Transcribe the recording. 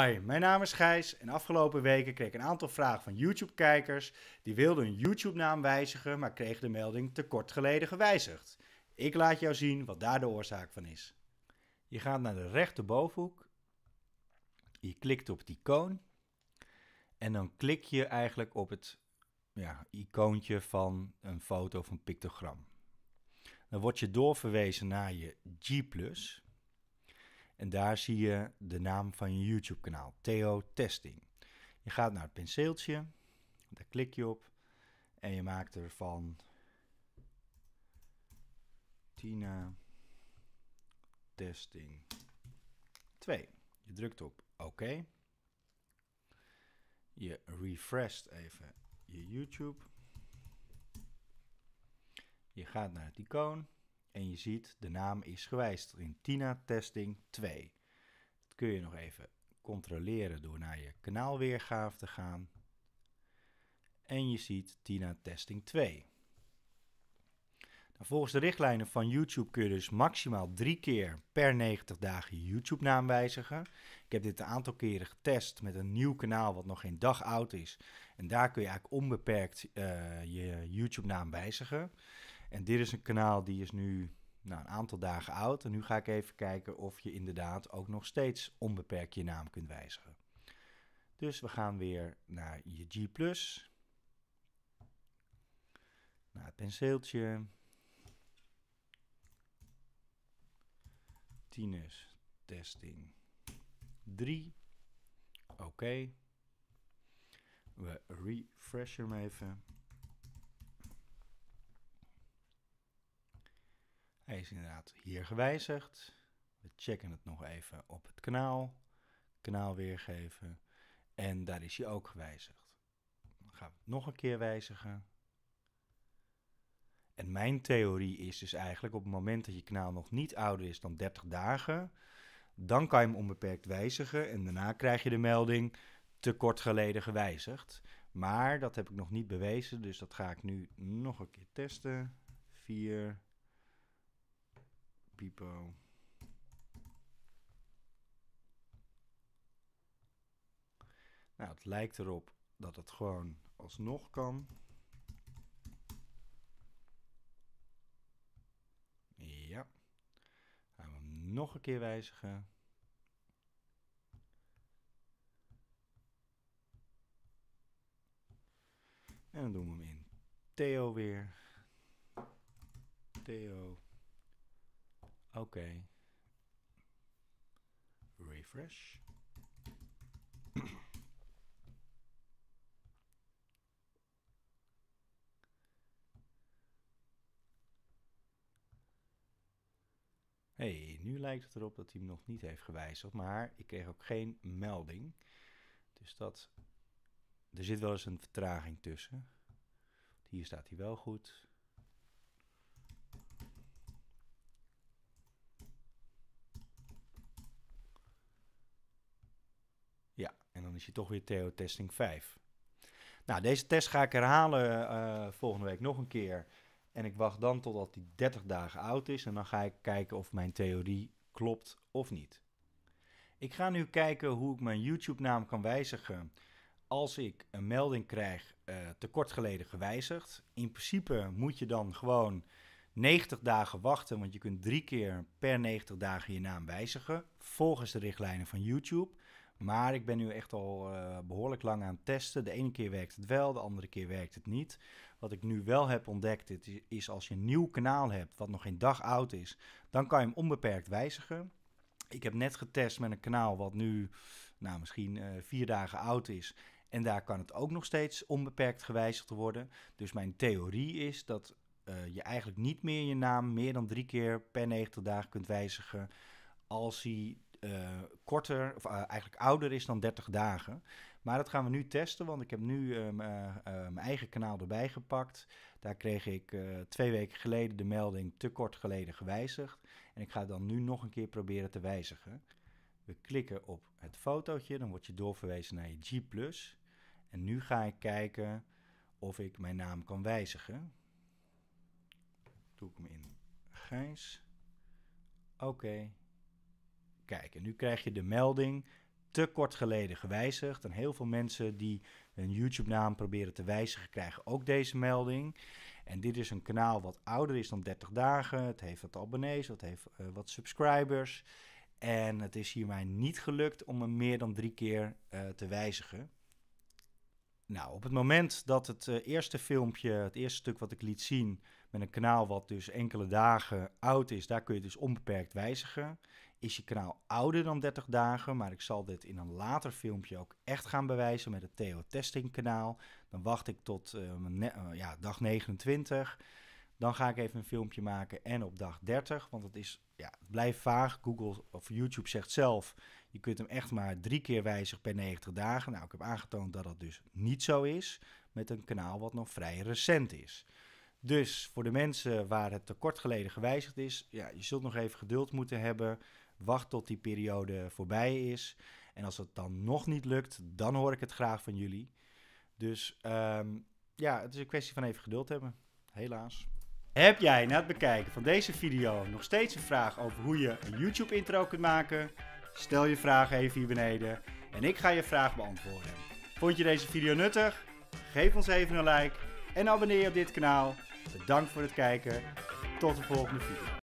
Hi, mijn naam is Gijs en afgelopen weken kreeg ik een aantal vragen van YouTube-kijkers die wilden hun YouTube-naam wijzigen, maar kregen de melding te kort geleden gewijzigd. Ik laat jou zien wat daar de oorzaak van is. Je gaat naar de rechterbovenhoek, je klikt op het icoon en dan klik je eigenlijk op het icoontje van een foto of een pictogram. Dan word je doorverwezen naar je G+. En daar zie je de naam van je YouTube kanaal, Theo Testing. Je gaat naar het penseeltje, daar klik je op en je maakt ervan Tina Testing 2. Je drukt op oké. Je refresht even je YouTube. Je gaat naar het icoon. En je ziet, de naam is gewijzigd in Tina Testing 2. Dat kun je nog even controleren door naar je kanaalweergave te gaan. En je ziet Tina Testing 2. Nou, volgens de richtlijnen van YouTube kun je dus maximaal 3 keer per 90 dagen je YouTube-naam wijzigen. Ik heb dit een aantal keren getest met een nieuw kanaal wat nog geen dag oud is. En daar kun je eigenlijk onbeperkt je YouTube-naam wijzigen. En dit is een kanaal die is nu een aantal dagen oud. En nu ga ik even kijken of je inderdaad ook nog steeds onbeperkt je naam kunt wijzigen. Dus we gaan weer naar je G+. Naar het penseeltje. Tinus Testing 3. Oké. We refreshen hem even. Hij is inderdaad hier gewijzigd. We checken het nog even op het kanaal. Kanaal weergeven. En daar is hij ook gewijzigd. Dan gaan we het nog een keer wijzigen. En mijn theorie is dus eigenlijk op het moment dat je kanaal nog niet ouder is dan 30 dagen. Dan kan je hem onbeperkt wijzigen. En daarna krijg je de melding te kort geleden gewijzigd. Maar dat heb ik nog niet bewezen. Dus dat ga ik nu nog een keer testen. 4... Pipo. Nou, het lijkt erop dat het gewoon alsnog kan. Ja. Gaan we hem nog een keer wijzigen. En dan doen we hem in Theo weer. Theo. Oké. Refresh. Hey, nu lijkt het erop dat hij hem nog niet heeft gewijzigd, maar ik kreeg ook geen melding. Dus dat, er zit wel eens een vertraging tussen. Hier staat hij wel goed. En dan is hij toch weer Theo Testing 5. Nou, deze test ga ik herhalen volgende week nog een keer. En ik wacht dan totdat hij 30 dagen oud is. En dan ga ik kijken of mijn theorie klopt of niet. Ik ga nu kijken hoe ik mijn YouTube-naam kan wijzigen als ik een melding krijg te kort geleden gewijzigd. In principe moet je dan gewoon 90 dagen wachten, want je kunt 3 keer per 90 dagen je naam wijzigen. Volgens de richtlijnen van YouTube. Maar ik ben nu echt al behoorlijk lang aan het testen. De ene keer werkt het wel, de andere keer werkt het niet. Wat ik nu wel heb ontdekt is als je een nieuw kanaal hebt wat nog geen dag oud is, dan kan je hem onbeperkt wijzigen. Ik heb net getest met een kanaal wat nu misschien 4 dagen oud is. En daar kan het ook nog steeds onbeperkt gewijzigd worden. Dus mijn theorie is dat je eigenlijk niet meer je naam meer dan 3 keer per 90 dagen kunt wijzigen als hij korter, of eigenlijk ouder is dan 30 dagen. Maar dat gaan we nu testen, want ik heb nu mijn eigen kanaal erbij gepakt. Daar kreeg ik 2 weken geleden de melding te kort geleden gewijzigd. En ik ga dan nu nog een keer proberen te wijzigen. We klikken op het fotootje, dan word je doorverwezen naar je G+. En nu ga ik kijken of ik mijn naam kan wijzigen. Doe ik hem in Gijs. Oké. Kijk, en nu krijg je de melding te kort geleden gewijzigd. En heel veel mensen die hun YouTube-naam proberen te wijzigen, krijgen ook deze melding. En dit is een kanaal wat ouder is dan 30 dagen. Het heeft wat abonnees, het heeft wat subscribers. En het is hier mij niet gelukt om hem meer dan 3 keer te wijzigen. Nou, op het moment dat het eerste filmpje, het eerste stuk wat ik liet zien, met een kanaal wat dus enkele dagen oud is, daar kun je dus onbeperkt wijzigen. Is je kanaal ouder dan 30 dagen, maar ik zal dit in een later filmpje ook echt gaan bewijzen met het Theo Testing kanaal. Dan wacht ik tot dag 29, dan ga ik even een filmpje maken en op dag 30, want het is, ja, het blijft vaag. Google of YouTube zegt zelf, je kunt hem echt maar 3 keer wijzigen per 90 dagen. Nou, ik heb aangetoond dat dat dus niet zo is met een kanaal wat nog vrij recent is. Dus voor de mensen waar het te kort geleden gewijzigd is, ja, je zult nog even geduld moeten hebben. Wacht tot die periode voorbij is. En als het dan nog niet lukt, dan hoor ik het graag van jullie. Dus ja, het is een kwestie van even geduld hebben, helaas. Heb jij na het bekijken van deze video nog steeds een vraag over hoe je een YouTube intro kunt maken? Stel je vraag even hier beneden en ik ga je vraag beantwoorden. Vond je deze video nuttig? Geef ons even een like en abonneer je op dit kanaal. Bedankt voor het kijken. Tot de volgende video.